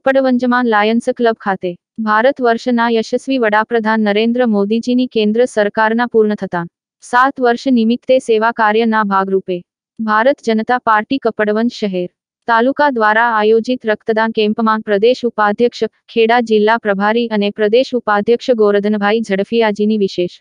કપડવંજમાં Lions club ખાતે ભારતવર્ષના યશસ્વી વડાપ્રધાન નરેન્દ્ર મોદીજીની કેન્દ્ર સરકારના પૂર્ણ થતા 7 વર્ષ નિમિત્તે સેવા કાર્યના ભાગરૂપે ભારત જનતા પાર્ટી કપડવંજ શહેર તાલુકા દ્વારા આયોજિત રક્તદાન કેમ્પમાં પ્રદેશ ઉપાધ્યક્ષ ખેડા જિલ્લા પ્રભારી અને પ્રદેશ ઉપાધ્યક્ષ ગોવર્ધનભાઈ ઝડફિયાજીની વિશેષ